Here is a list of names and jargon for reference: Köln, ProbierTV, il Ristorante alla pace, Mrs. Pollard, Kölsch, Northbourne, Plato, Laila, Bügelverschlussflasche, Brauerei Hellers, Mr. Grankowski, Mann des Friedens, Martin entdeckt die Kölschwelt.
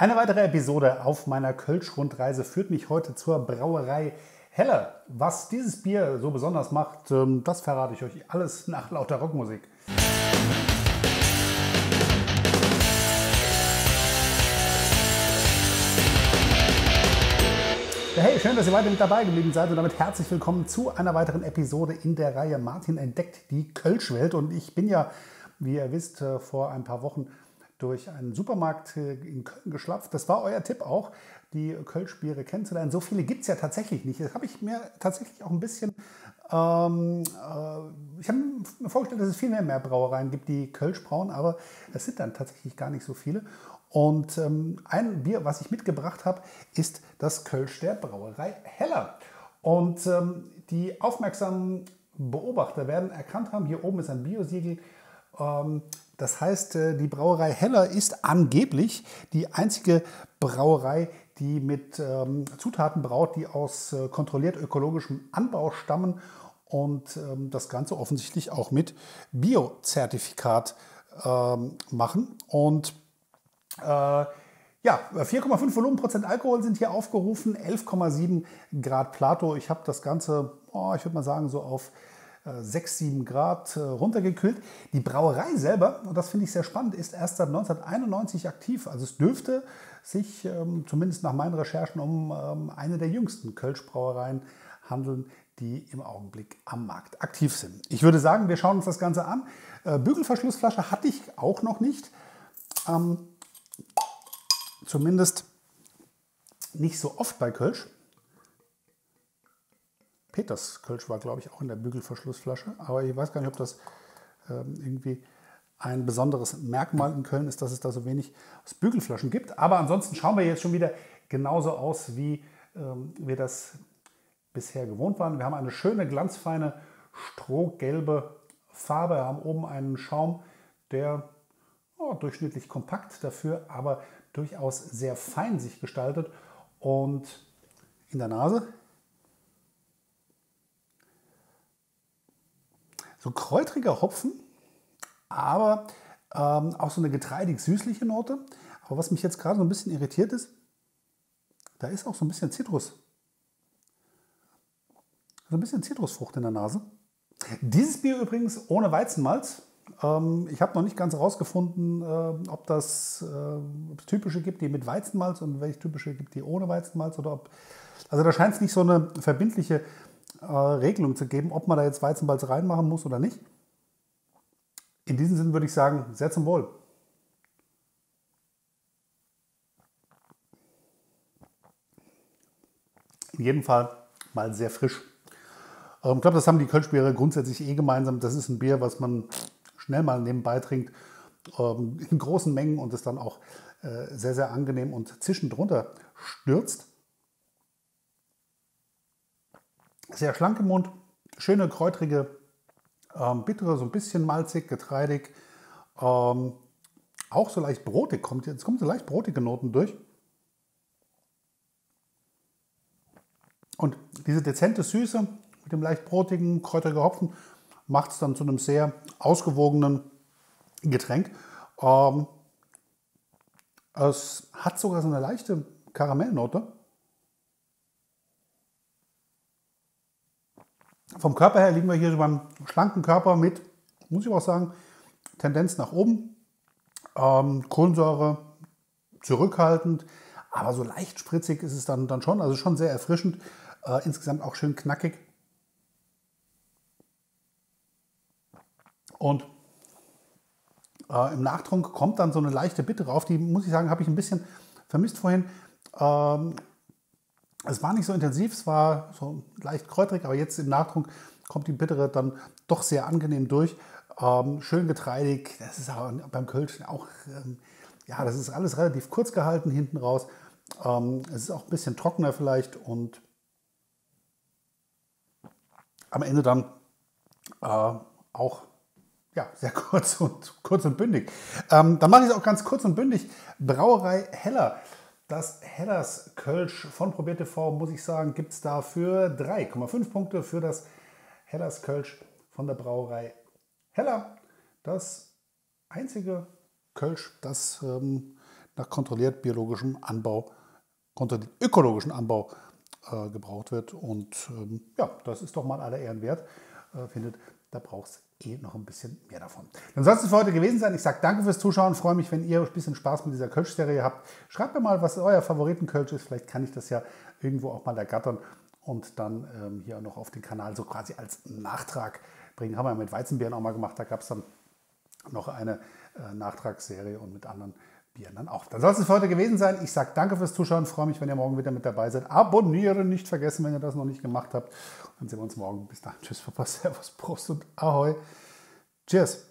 Eine weitere Episode auf meiner Kölsch-Rundreise führt mich heute zur Brauerei Heller. Was dieses Bier so besonders macht, das verrate ich euch alles nach lauter Rockmusik. Hey, schön, dass ihr weiter mit dabei geblieben seid und damit herzlich willkommen zu einer weiteren Episode in der Reihe Martin entdeckt die Kölschwelt. Und ich bin ja, wie ihr wisst, vor ein paar Wochen durch einen Supermarkt in Köln geschlapft. Das war euer Tipp auch, die Kölschbiere kennenzulernen. So viele gibt es ja tatsächlich nicht. Das habe ich mir tatsächlich auch ein bisschen... ich habe mir vorgestellt, dass es viel mehr Brauereien gibt, die Kölsch brauen, aber es sind dann tatsächlich gar nicht so viele. Und ein Bier, was ich mitgebracht habe, ist das Kölsch der Brauerei Heller. Und die aufmerksamen Beobachter werden erkannt haben, hier oben ist ein Biosiegel. Das heißt, die Brauerei Heller ist angeblich die einzige Brauerei, die mit Zutaten braut, die aus kontrolliert ökologischem Anbau stammen und das Ganze offensichtlich auch mit Bio-Zertifikat machen. Und ja, 4,5 Volumenprozent Alkohol sind hier aufgerufen, 11,7 Grad Plato. Ich habe das Ganze, ich würde mal sagen, so auf 6, 7 Grad runtergekühlt. Die Brauerei selber, und das finde ich sehr spannend, ist erst seit 1991 aktiv. Also es dürfte sich, zumindest nach meinen Recherchen, um eine der jüngsten Kölschbrauereien handeln, die im Augenblick am Markt aktiv sind. Ich würde sagen, wir schauen uns das Ganze an. Bügelverschlussflasche hatte ich auch noch nicht. Zumindest nicht so oft bei Kölsch. Das Kölsch war, glaube ich, auch in der Bügelverschlussflasche. Aber ich weiß gar nicht, ob das irgendwie ein besonderes Merkmal in Köln ist, dass es da so wenig aus Bügelflaschen gibt. Aber ansonsten schauen wir jetzt schon wieder genauso aus, wie wir das bisher gewohnt waren. Wir haben eine schöne, glanzfeine, strohgelbe Farbe. Wir haben oben einen Schaum, der durchschnittlich kompakt, dafür aber durchaus sehr fein sich gestaltet. Und in der Nase... so kräutriger Hopfen, aber auch so eine getreidig-süßliche Note. Aber was mich jetzt gerade so ein bisschen irritiert ist, da ist auch so ein bisschen Zitrus. So ein bisschen Zitrusfrucht in der Nase. Dieses Bier übrigens ohne Weizenmalz. Ich habe noch nicht ganz herausgefunden, ob es typische gibt, die mit Weizenmalz, und welche typische gibt, die ohne Weizenmalz. Oder ob, also da scheint es nicht so eine verbindliche Regelung zu geben, ob man da jetzt Weizenmalz reinmachen muss oder nicht. In diesem Sinn würde ich sagen, sehr zum Wohl. In jedem Fall mal sehr frisch. Ich glaube, das haben die Kölschbiere grundsätzlich gemeinsam. Das ist ein Bier, was man schnell mal nebenbei trinkt, in großen Mengen, und es dann auch sehr, sehr angenehm und zischend runter stürzt. Sehr schlank im Mund, schöne, kräutrige, bittere, so ein bisschen malzig, getreidig. Auch so leicht brotig, kommen so leicht brotige Noten durch. Und diese dezente Süße mit dem leicht brotigen, kräutrigen Hopfen macht es dann zu einem sehr ausgewogenen Getränk. Es hat sogar so eine leichte Karamellnote. Vom Körper her liegen wir hier beim schlanken Körper mit, muss ich auch sagen, Tendenz nach oben. Kohlensäure zurückhaltend, aber so leicht spritzig ist es dann schon. Also schon sehr erfrischend, insgesamt auch schön knackig. Und im Nachtrunk kommt dann so eine leichte Bittere auf. Die, muss ich sagen, habe ich ein bisschen vermisst vorhin. Es war nicht so intensiv, es war so leicht kräutrig, aber jetzt im Nachtrunk kommt die Bittere dann doch sehr angenehm durch. Schön getreidig, das ist auch beim Kölsch auch, ja, das ist alles relativ kurz gehalten hinten raus. Es ist auch ein bisschen trockener vielleicht, und am Ende dann auch, ja, sehr kurz und bündig. Dann mache ich es auch ganz kurz und bündig. Brauerei Heller. Das Hellers Kölsch von ProbierTV, muss ich sagen, gibt es dafür 3,5 Punkte für das Hellers Kölsch von der Brauerei Heller. Das einzige Kölsch, das nach kontrolliert biologischem Anbau, kontrolliert ökologischen Anbau gebraucht wird. Und ja, das ist doch mal aller Ehren wert. Findet, da braucht es noch ein bisschen mehr davon. Dann soll es für heute gewesen sein. Ich sage danke fürs Zuschauen. Freue mich, wenn ihr ein bisschen Spaß mit dieser Kölsch-Serie habt. Schreibt mir mal, was euer Favoriten-Kölsch ist. Vielleicht kann ich das ja irgendwo auch mal ergattern und dann hier noch auf den Kanal so quasi als Nachtrag bringen. Haben wir mit Weizenbieren auch mal gemacht. Da gab es dann noch eine Nachtragsserie und mit anderen Bieren dann auch. Dann soll es für heute gewesen sein. Ich sage danke fürs Zuschauen. Freue mich, wenn ihr morgen wieder mit dabei seid. Abonnieren nicht vergessen, wenn ihr das noch nicht gemacht habt. Dann sehen wir uns morgen. Bis dahin. Tschüss, Papa. Servus, Prost und Ahoi. Cheers.